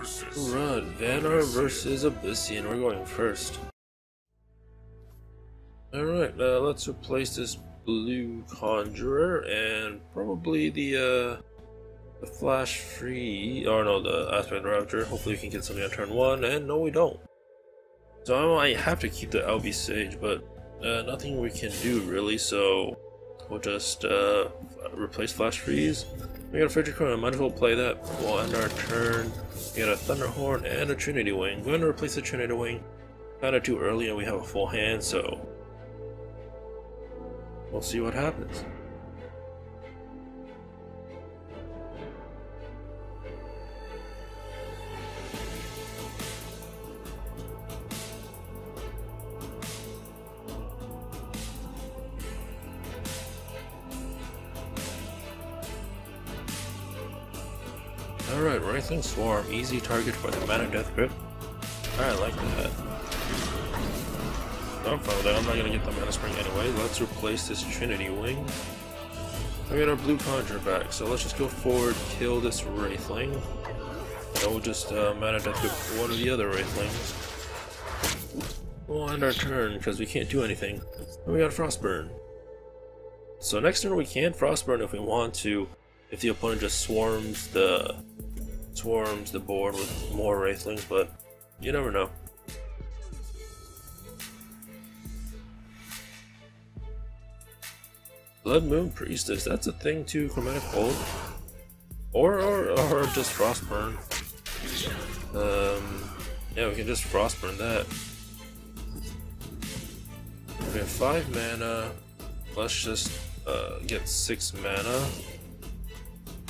Alright, Vanar versus Abyssian. We're going first. Alright, let's replace this Blue Conjurer and probably the Flash Freeze, or no, the Aspect Raptor. Hopefully we can get something on turn 1, and no we don't. So I might have to keep the Albi Sage, but nothing we can do really, so we'll just replace Flash Freeze. We got a Frigicron, I might as well play that. We'll end our turn. We got a Thunder Horn and a Trinity Wing. We're going to replace the Trinity Wing. Kind of too early and we have a full hand, so we'll see what happens. Alright, Wraithling Swarm, easy target for the Mana Death Grip. I like that. I'm fine with that, I'm not gonna get the Mana Spring anyway. Let's replace this Trinity Wing. I got our Blue Conjurer back, so let's just go forward, kill this Wraithling. And we'll just Mana Death Grip one of the other Wraithlings. We'll end our turn, because we can't do anything. And we got Frostburn. So next turn we can Frostburn if we want to, if the opponent just swarms the board with more Wraithlings, but you never know. Blood Moon Priestess, that's a thing too. Chromatic Hold, or just Frostburn. Yeah, we can just Frostburn that. We have 5 mana. Let's just get 6 mana.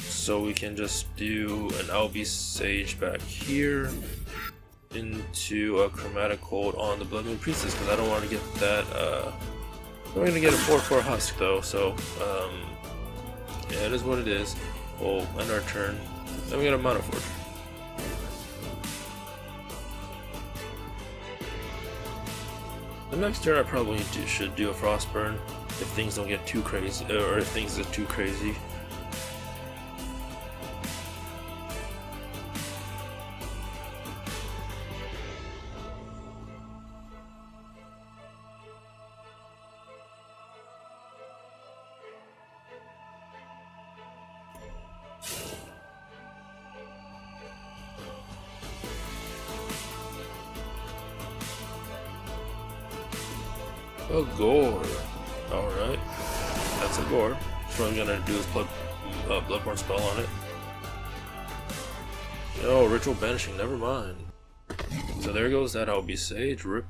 So we can just do an Albi Sage back here into a Chromatic Hold on the Blood Moon Priestess, because I don't want to get that. We're going to get a 4-4 Husk though, so yeah, it is what it is. We'll end our turn. Then we got a Monoforger. The next turn I probably should do a Frostburn if things don't get too crazy, or if things are too crazy. A gore. Alright. That's a gore. So what I'm gonna do is put Bloodborne spell on it. Oh, Ritual Banishing, never mind. So there goes that Albi Sage. Rip.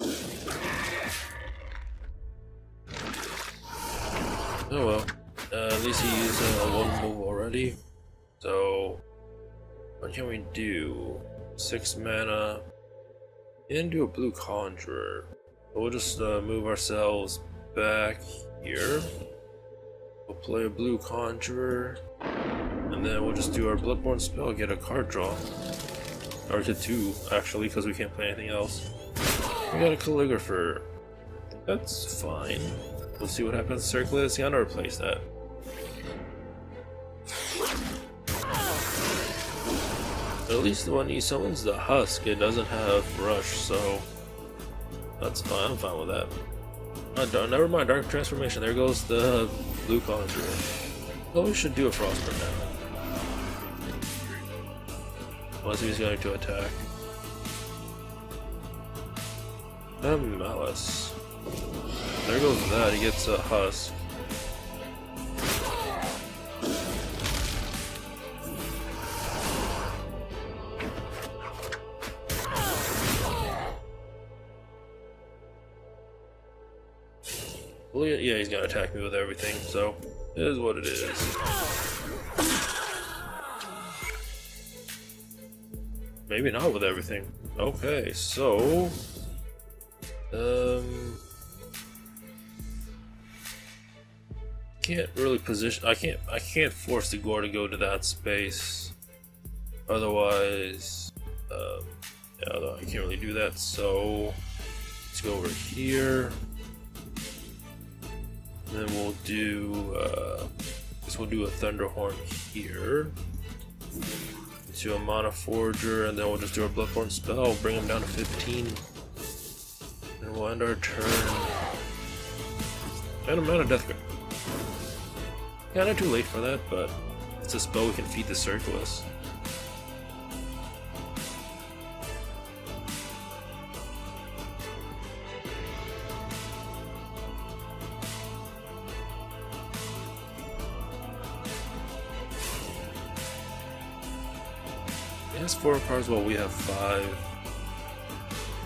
Oh well. At least he used a one move already. So what can we do? 6 mana. And do a Blue Conjurer. We'll just move ourselves back here. We'll play a Blue Conjurer, and then we'll just do our Bloodborne spell, get a card draw. Or get 2, actually, because we can't play anything else. We got a Calligrapher. That's fine. We'll see what happens. Circulus, yeah, I'm gonna replace that. But at least when he summons the Husk, it doesn't have Rush, so that's fine, I'm fine with that. Never mind, Dark Transformation, there goes the Blue Conjurer. Well, we should do a Frostburn now. Unless he's going to attack. And Malice. There goes that, he gets a Husk. Well, yeah, he's gonna attack me with everything, so it is what it is. Maybe not with everything. Okay, so can't really position. I can't force the gore to go to that space. Otherwise, yeah, I can't really do that. So let's go over here. Then we'll do, I guess we'll do a Thunder Horn here. Let's do a Monoforger, and then we'll just do our Bloodborne spell, bring him down to 15. And we'll end our turn. And a Mana Death Grip. Yeah, not too late for that, but it's a spell we can feed the Circulus. He has 4 cards while we have 5.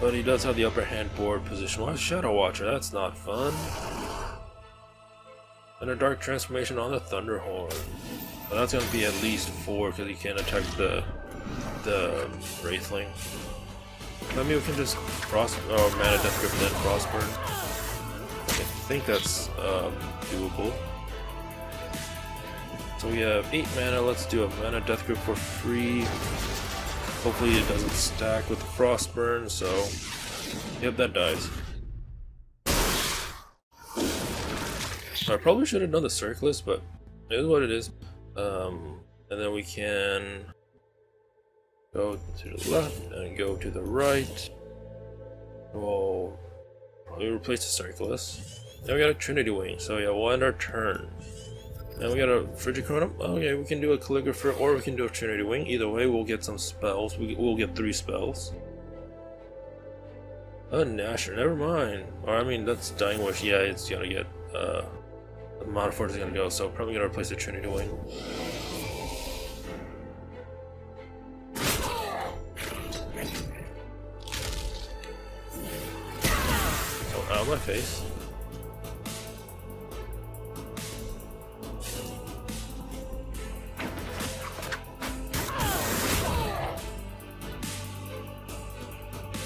But he does have the upper hand board position. Well, Shadow Watcher, that's not fun. And a Dark Transformation on the Thunder Horn. Well, that's going to be at least 4 because he can't attack the Wraithling. I mean, we can just Mana Death Grip and then Prosper. I think that's doable. So we have 8 mana, let's do a Mana Death Grip for free. Hopefully it doesn't stack with the Frostburn, so yep, that dies. I probably should have done the Circulus, but it is what it is. And then we can go to the left and go to the right. We'll probably replace the Circulus. Now we got a Trinity Wing, so yeah, we'll end our turn. And we got a Frigicronum. Okay, we can do a Calligrapher or we can do a Trinity Wing. Either way, we'll get some spells. We'll get 3 spells. A Nasher, never mind. Or I mean, that's Dying Wish. Yeah, it's gonna get. The Monoforger is gonna go, so probably gonna replace the Trinity Wing. Oh, out of my face.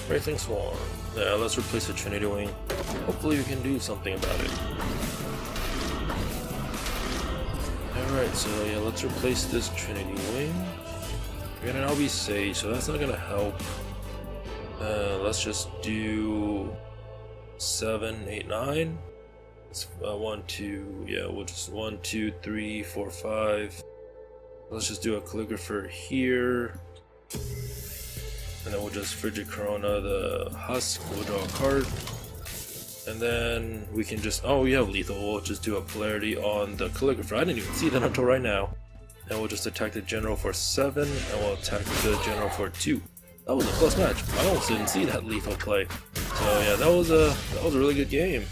Wraithling Swarm. Yeah, let's replace the Trinity Wing. Hopefully we can do something about it. Alright, so yeah, let's replace this Trinity Wing. We got an Albi Sage, so that's not gonna help. Let's just do 7, 8, 9. It's 1, 2, yeah, we'll just 1, 2, 3, 4, 5. Let's just do a Calligrapher here. And then we'll just Frigid Corona the Husk, we'll draw a card. And then we can just, oh yeah, Lethal, we'll just do a Polarity on the Calligrapher. I didn't even see that until right now. And we'll just attack the General for 7, and we'll attack the General for 2. That was a close match. I almost didn't see that Lethal play. So yeah, that was a really good game.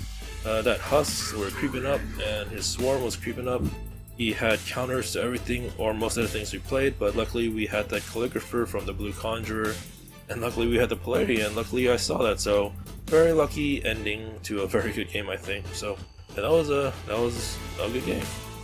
That Husks were creeping up, and his Swarm was creeping up. He had counters to everything, or most of the things we played, but luckily we had that Calligrapher from the Blue Conjurer. And luckily we had the Polarity, and luckily I saw that, so very lucky ending to a very good game, I think. So yeah, that was a good game.